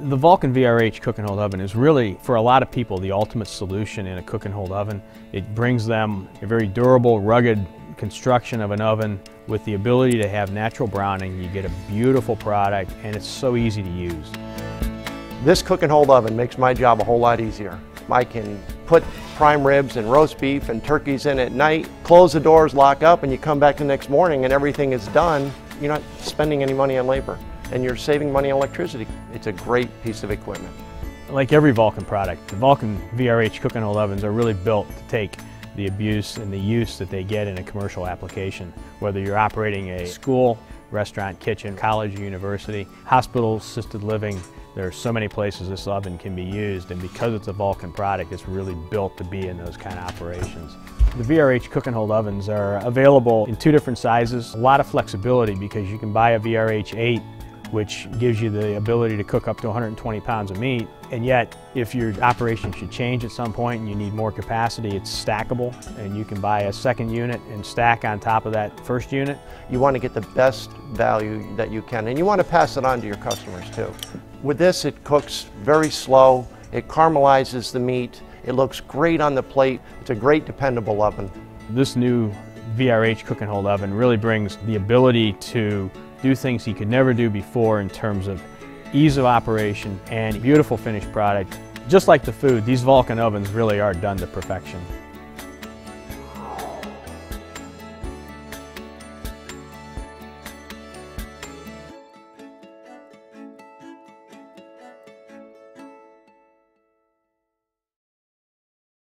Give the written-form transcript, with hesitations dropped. The Vulcan VRH cook and hold oven is really, for a lot of people, the ultimate solution in a cook and hold oven. It brings them a very durable, rugged construction of an oven with the ability to have natural browning. You get a beautiful product and it's so easy to use. This cook and hold oven makes my job a whole lot easier. I can put prime ribs and roast beef and turkeys in at night, close the doors, lock up, and you come back the next morning and everything is done. You're not spending any money on labor, and you're saving money on electricity. It's a great piece of equipment. Like every Vulcan product, the Vulcan VRH cook and hold ovens are really built to take the abuse and the use that they get in a commercial application. Whether you're operating a school, restaurant, kitchen, college, university, hospital, assisted living, there are so many places this oven can be used, and because it's a Vulcan product, it's really built to be in those kind of operations. The VRH cook and hold ovens are available in two different sizes. A lot of flexibility because you can buy a VRH8, which gives you the ability to cook up to 120 pounds of meat. And yet, if your operation should change at some point and you need more capacity, it's stackable, and you can buy a second unit and stack on top of that first unit. You want to get the best value that you can, and you want to pass it on to your customers too. With this, it cooks very slow, it caramelizes the meat, it looks great on the plate. It's a great, dependable oven. This new VRH cook and hold oven really brings the ability to do things you could never do before in terms of ease of operation and beautiful finished product. Just like the food, these Vulcan ovens really are done to perfection.